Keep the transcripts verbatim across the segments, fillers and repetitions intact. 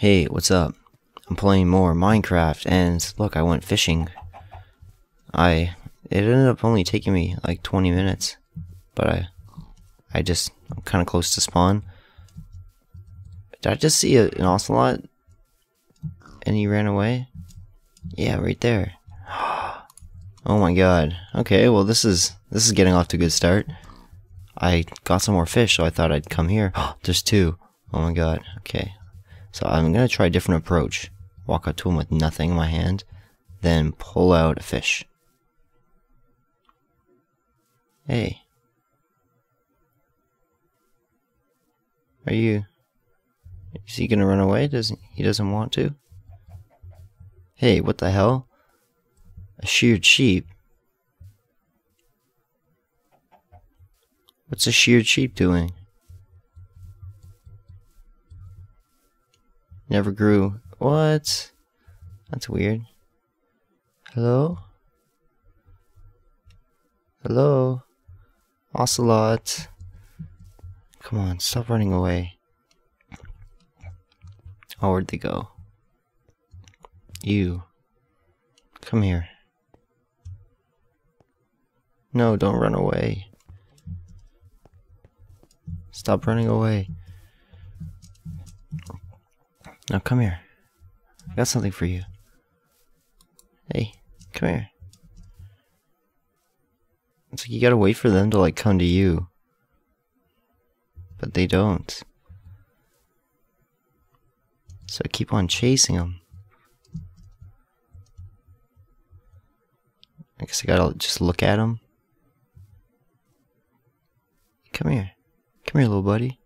Hey, what's up? I'm playing more Minecraft, and look, I went fishing. I, it ended up only taking me like twenty minutes, but I, I just, I'm kind of close to spawn. Did I just see a, an ocelot? And he ran away? Yeah, right there. Oh my god. Okay, well this is, this is getting off to a good start. I got some more fish, so I thought I'd come here. There's two. Oh my god, okay. So I'm gonna try a different approach. Walk up to him with nothing in my hand, then pull out a fish. Hey. Are you... Is he gonna run away? Doesn't he doesn't want to? Hey, what the hell? A sheared sheep? What's a sheared sheep doing? Never grew. What? That's weird. Hello? Hello? Ocelot. Come on, stop running away. Oh, where'd they go? You. Come here. No, don't run away. Stop running away. Now come here. I got something for you. Hey, come here. It's like you gotta wait for them to like come to you. But they don't. So I keep on chasing them. I guess I gotta just look at them. Come here. Come here, little buddy.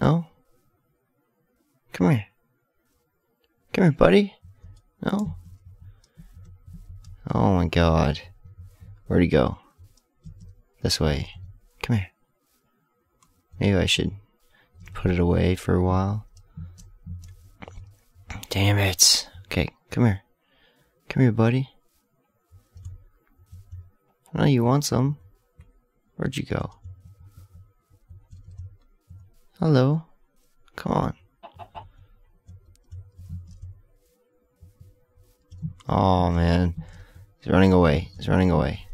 No? Come here. Come here, buddy. No? Oh my god. Where'd he go? This way. Come here. Maybe I should put it away for a while. Damn it. Okay, come here. Come here, buddy. I know you want some. Where'd you go? Hello. Come on. Oh man. He's running away. He's running away.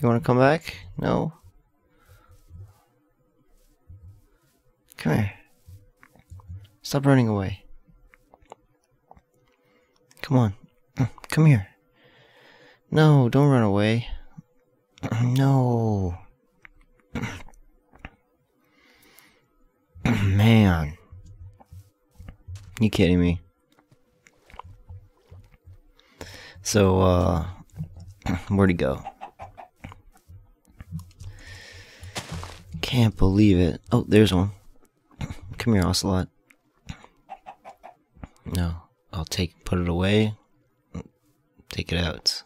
You want to come back? No. Come here. Stop running away. Come on. Come here. No, don't run away. No. Man, you kidding me? So, uh, where'd he go? Can't believe it. Oh, there's one. Come here, Ocelot. No, I'll take, put it away. Take it out.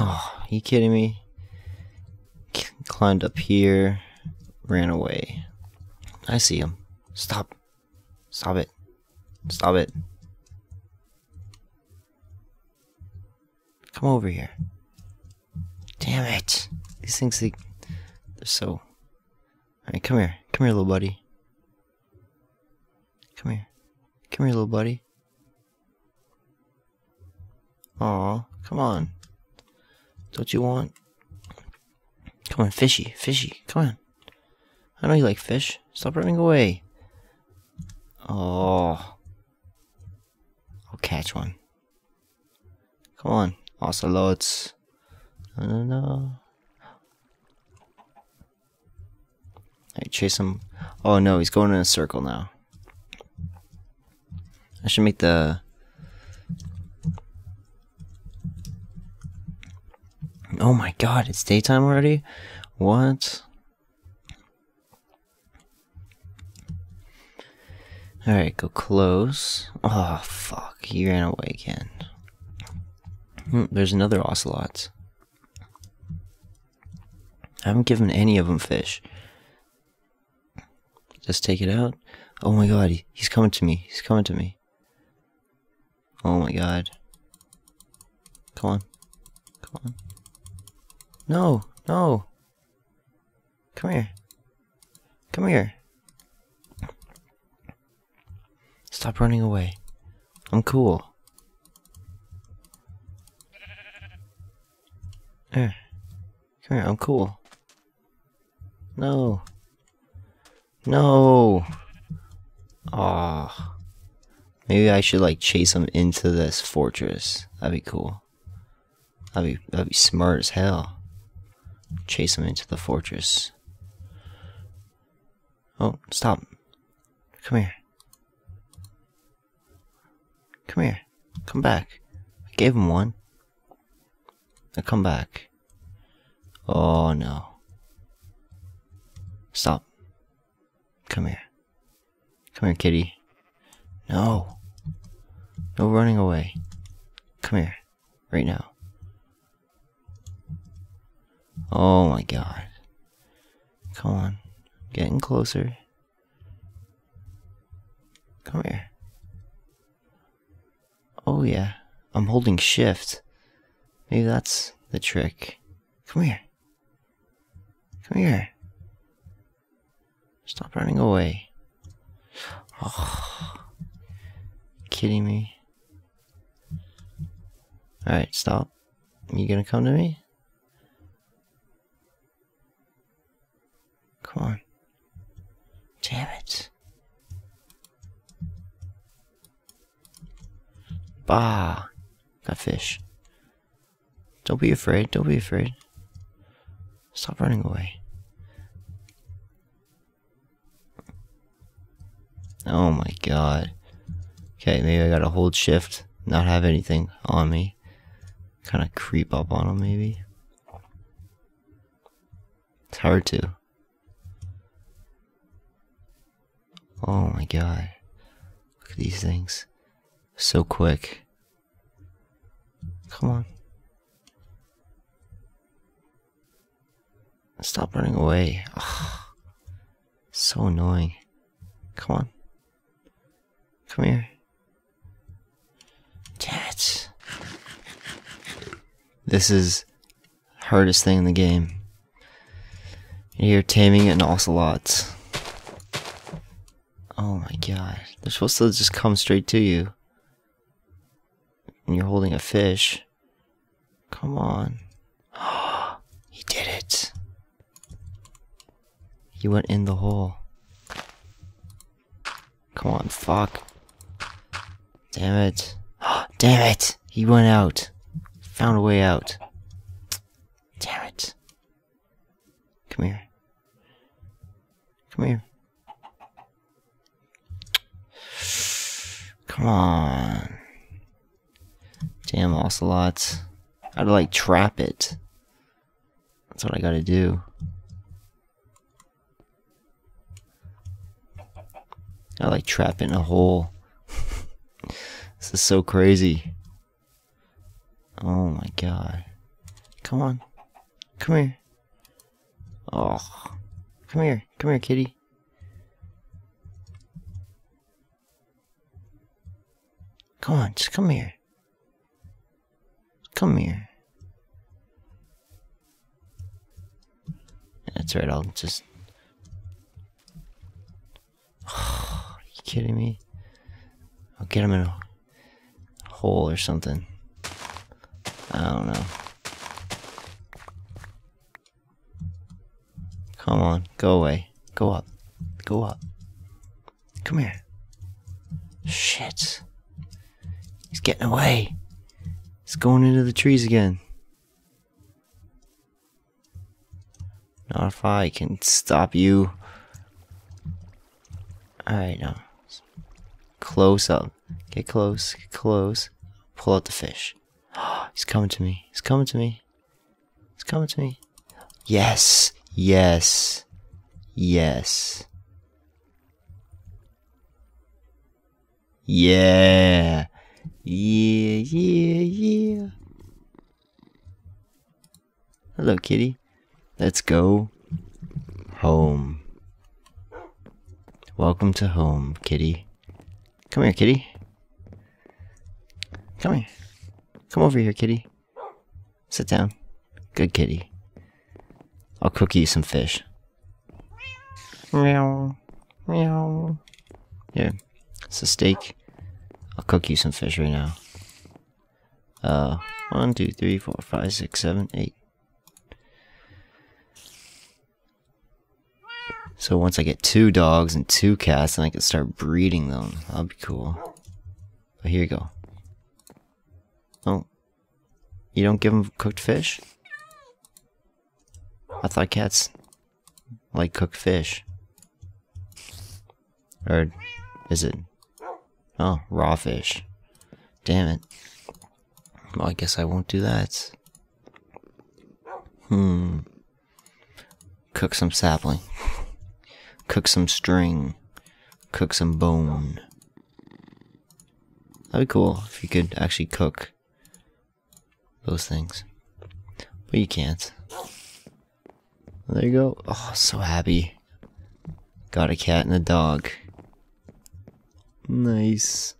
Oh, you kidding me? Climbed up here, ran away. I see him. Stop. Stop it. Stop it. Come over here. Damn it. These things, they, they're so... Alright, come here. Come here, little buddy. Come here. Come here, little buddy. Aw, come on. Don't you want... Come on, fishy, fishy, come on. I know you like fish. Stop running away. Oh. I'll catch one. Come on, ocelots. No, no, no. I chase him. Oh no, he's going in a circle now. I should make the... Oh my god, it's daytime already? What? Alright, go close. Oh, fuck. He ran away again. Hmm, there's another ocelot. I haven't given any of them fish. Just take it out. Oh my god, he, he's coming to me. He's coming to me. Oh my god. Come on. Come on. No, no. Come here. Come here. Stop running away. I'm cool. There. Come here, I'm cool. No. No. Aw. Maybe I should, like, chase him into this fortress. That'd be cool. That'd be, that'd be smart as hell. Chase him into the fortress. Oh, stop. Come here. Come here. Come back. I gave him one. Now come back. Oh, no. Stop. Come here. Come here, kitty. No. No running away. Come here. Right now. Oh my god. Come on. Getting closer. Come here. Oh yeah. I'm holding shift. Maybe that's the trick. Come here. Come here. Stop running away. Oh. Kidding me? Alright, stop. You gonna come to me? Come on. Damn it. Bah. Got fish. Don't be afraid. Don't be afraid. Stop running away. Oh my god. Okay, maybe I gotta hold shift, not have anything on me. Kinda creep up on him, maybe. It's hard to. Oh my god. Look at these things. So quick. Come on. Stop running away. Ugh. So annoying. Come on. Come here. Damn it. This is hardest thing in the game. You're taming an ocelot. Oh my god. They're supposed to just come straight to you. And you're holding a fish. Come on. He did it. He went in the hole. Come on, fuck. Damn it. Damn it! He went out. Found a way out. Damn it. Come here. Come here. Come on. Damn ocelots. I gotta, like, trap it. That's what I gotta do. I gotta, like, trap it in a hole. This is so crazy. Oh my god. Come on. Come here. Oh. Come here. Come here, kitty. Come on, just come here. Come here. That's right, I'll just... Oh, are you kidding me? I'll get him in a hole or something. I don't know. Come on, go away. Go up. Go up. Come here. Shit. He's getting away. He's going into the trees again. Not if I can stop you. Alright, now. Close up. Get close. Get close. Pull out the fish. He's coming to me. He's coming to me. He's coming to me. Yes. Yes. Yes. Yeah. Yeah, yeah, yeah. Hello, kitty. Let's go home. Welcome to home, kitty. Come here, kitty. Come here. Come over here, kitty. Sit down. Good kitty. I'll cook you some fish. Meow. Meow. Here. It's a steak. I'll cook you some fish right now. Uh, one, two, three, four, five, six, seven, eight. So once I get two dogs and two cats, then I can start breeding them. That'll be cool. But here you go. Oh. You don't give them cooked fish? I thought cats like cooked fish. Or is it? Oh, raw fish. Damn it. Well, I guess I won't do that. Hmm. Cook some sapling. Cook some string. Cook some bone. That'd be cool if you could actually cook those things. But you can't. There you go. Oh, so happy. Got a cat and a dog. Nice.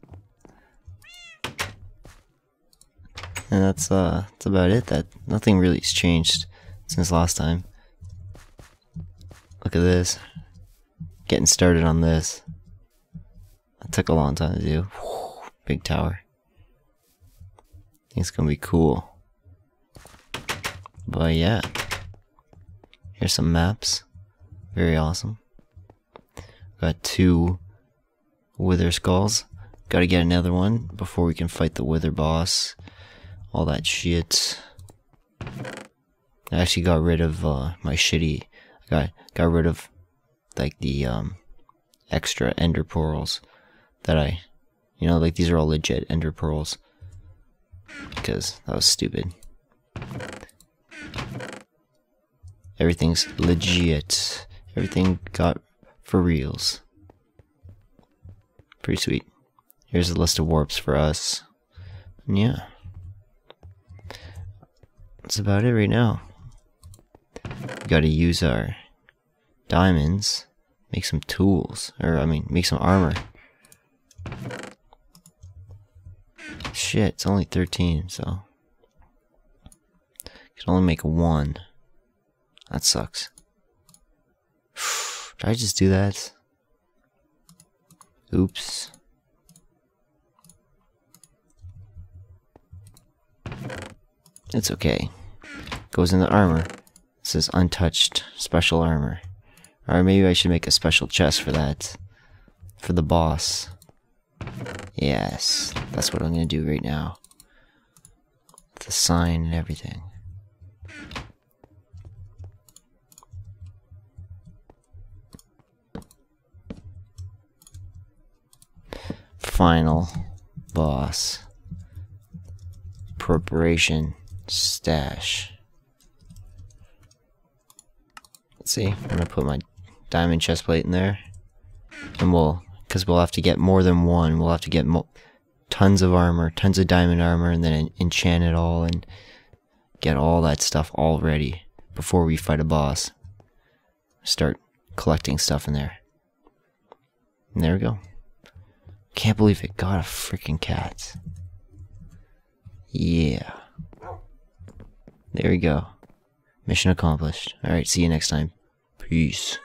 And that's uh that's about it. That nothing really's changed since last time. Look at this. Getting started on this. That took a long time to do. Whew, big tower. I think it's gonna be cool. But yeah. Here's some maps. Very awesome. Got two Wither Skulls. Gotta get another one before we can fight the Wither Boss. All that shit. I actually got rid of uh, my shitty... I got, got rid of like the um, extra ender pearls that I... You know, like these are all legit ender pearls. Because that was stupid. Everything's legit. Everything got for reals. Pretty sweet. Here's a list of warps for us. And yeah. That's about it right now. We gotta use our diamonds. Make some tools. Or, I mean, make some armor. Shit, it's only thirteen, so. Can only make one. That sucks. Did I just do that? Oops. It's okay. Goes in the armor. It says untouched special armor. Or maybe I should make a special chest for that. For the boss. Yes. That's what I'm gonna do right now. With the sign and everything. Final boss preparation stash. Let's see. I'm gonna put my diamond chest plate in there, and we'll, because we'll have to get more than one. We'll have to get mo tons of armor, tons of diamond armor, and then enchant it all and get all that stuff all ready before we fight a boss. Start collecting stuff in there. And there we go. Can't believe it got a freaking cat. Yeah. There we go. Mission accomplished. Alright, see you next time. Peace.